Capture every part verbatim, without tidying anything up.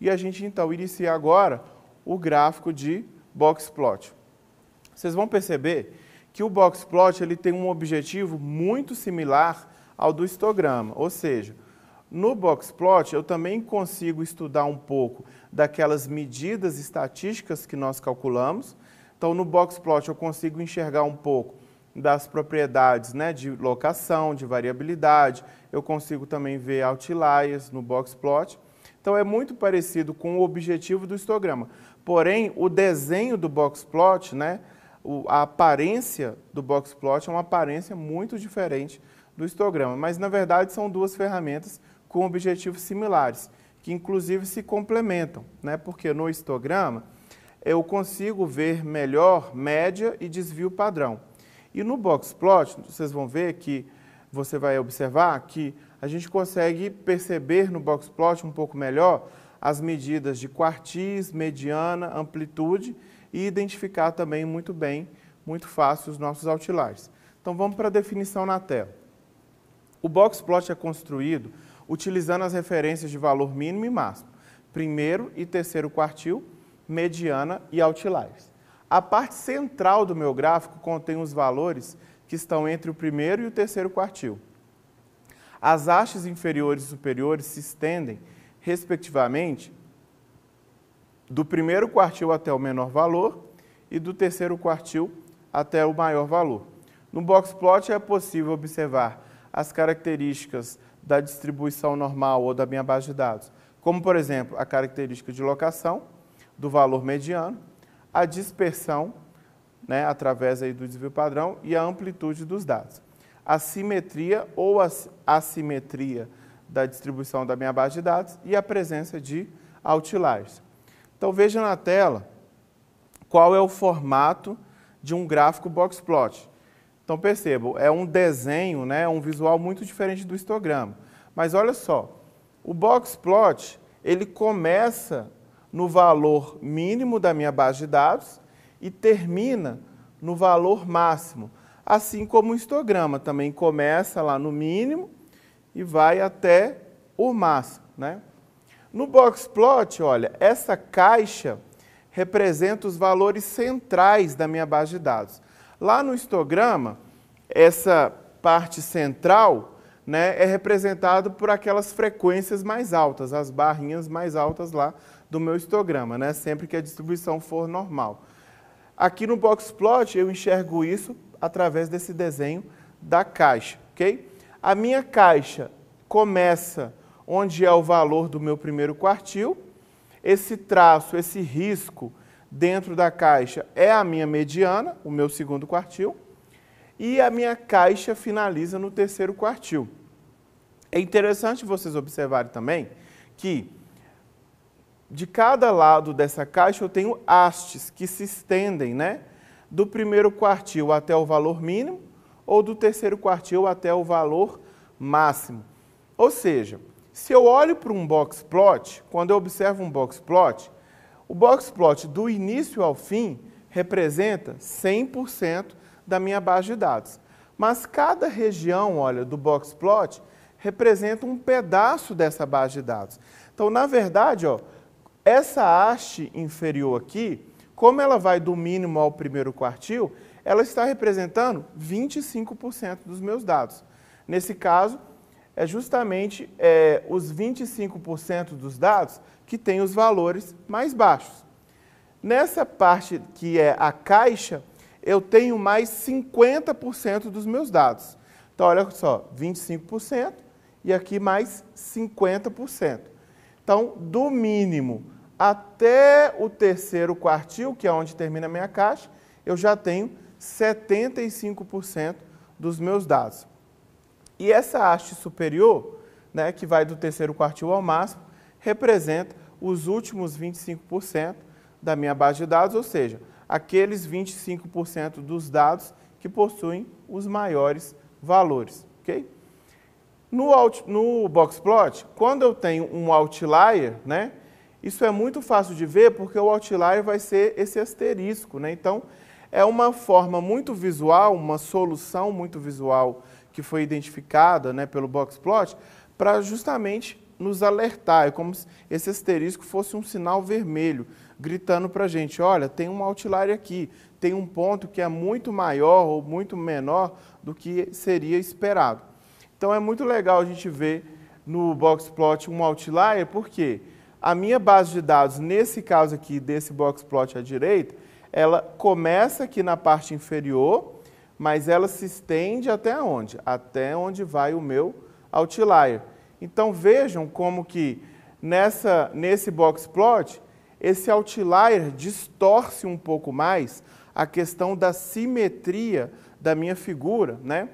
e a gente então inicia agora o gráfico de boxplot. Vocês vão perceber que o boxplot ele tem um objetivo muito similar ao do histograma, ou seja, no boxplot eu também consigo estudar um pouco daquelas medidas estatísticas que nós calculamos. Então no boxplot eu consigo enxergar um pouco das propriedades, né, de locação, de variabilidade, eu consigo também ver outliers no boxplot. Então é muito parecido com o objetivo do histograma. Porém, o desenho do boxplot, né, a aparência do boxplot é uma aparência muito diferente do histograma. Mas, na verdade, são duas ferramentas com objetivos similares, que inclusive se complementam, né, porque no histograma eu consigo ver melhor média e desvio padrão. E no boxplot, vocês vão ver que, você vai observar que a gente consegue perceber no boxplot um pouco melhor as medidas de quartis, mediana, amplitude e identificar também muito bem, muito fácil os nossos outliers. Então vamos para a definição na tela. O boxplot é construído utilizando as referências de valor mínimo e máximo, primeiro e terceiro quartil, mediana e outliers. A parte central do meu gráfico contém os valores que estão entre o primeiro e o terceiro quartil. As hastes inferiores e superiores se estendem, respectivamente, do primeiro quartil até o menor valor e do terceiro quartil até o maior valor. No boxplot é possível observar as características da distribuição normal ou da minha base de dados, como, por exemplo, a característica de locação, do valor mediano, a dispersão, né, através aí do desvio padrão, e a amplitude dos dados. A simetria ou a assimetria da distribuição da minha base de dados e a presença de outliers. Então veja na tela qual é o formato de um gráfico boxplot. Então percebam, é um desenho, né, um visual muito diferente do histograma. Mas olha só, o boxplot ele começa no valor mínimo da minha base de dados e termina no valor máximo, assim como o histograma também começa lá no mínimo e vai até o máximo, né? No boxplot, olha, essa caixa representa os valores centrais da minha base de dados. Lá no histograma, essa parte central, né, é representado por aquelas frequências mais altas, as barrinhas mais altas lá do meu histograma, né, sempre que a distribuição for normal. Aqui no boxplot eu enxergo isso através desse desenho da caixa, ok? A minha caixa começa onde é o valor do meu primeiro quartil, esse traço, esse risco dentro da caixa é a minha mediana, o meu segundo quartil, e a minha caixa finaliza no terceiro quartil. É interessante vocês observarem também que de cada lado dessa caixa eu tenho hastes que se estendem, né, do primeiro quartil até o valor mínimo ou do terceiro quartil até o valor máximo. Ou seja, se eu olho para um boxplot, quando eu observo um boxplot, o boxplot do início ao fim representa cem por cento da minha base de dados. Mas cada região, olha, do boxplot representa um pedaço dessa base de dados. Então, na verdade, ó, essa haste inferior aqui, como ela vai do mínimo ao primeiro quartil, ela está representando vinte e cinco por cento dos meus dados. Nesse caso, é justamente é, os vinte e cinco por cento dos dados que têm os valores mais baixos. Nessa parte que é a caixa, eu tenho mais cinquenta por cento dos meus dados. Então, olha só, vinte e cinco por cento e aqui mais cinquenta por cento. Então, do mínimo até o terceiro quartil, que é onde termina a minha caixa, eu já tenho setenta e cinco por cento dos meus dados. E essa haste superior, né, que vai do terceiro quartil ao máximo, representa os últimos vinte e cinco por cento da minha base de dados, ou seja, aqueles vinte e cinco por cento dos dados que possuem os maiores valores, ok? No, out, no boxplot, quando eu tenho um outlier, né, isso é muito fácil de ver porque o outlier vai ser esse asterisco, né? Então, é uma forma muito visual, uma solução muito visual que foi identificada, né, pelo boxplot para justamente nos alertar, é como se esse asterisco fosse um sinal vermelho, gritando para a gente, olha, tem um outlier aqui, tem um ponto que é muito maior ou muito menor do que seria esperado. Então é muito legal a gente ver no Boxplot um outlier, porque a minha base de dados, nesse caso aqui desse Boxplot à direita, ela começa aqui na parte inferior, mas ela se estende até onde? Até onde vai o meu outlier. Então vejam como que nessa, nesse Boxplot, esse outlier distorce um pouco mais a questão da simetria da minha figura, né?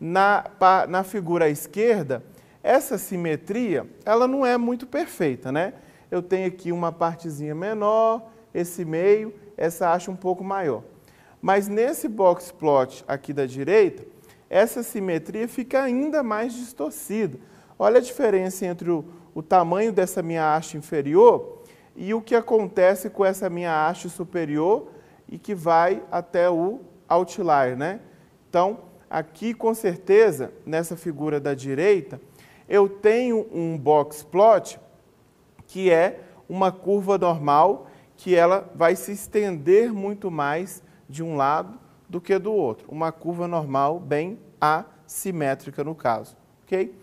Na, na figura à esquerda, essa simetria, ela não é muito perfeita, né? Eu tenho aqui uma partezinha menor, esse meio, essa acha um pouco maior. Mas nesse Boxplot aqui da direita, essa simetria fica ainda mais distorcida. Olha a diferença entre o, o tamanho dessa minha haste inferior e o que acontece com essa minha haste superior e que vai até o outlier, né? Então, aqui com certeza, nessa figura da direita, eu tenho um boxplot que é uma curva normal que ela vai se estender muito mais de um lado do que do outro. Uma curva normal bem assimétrica no caso, ok?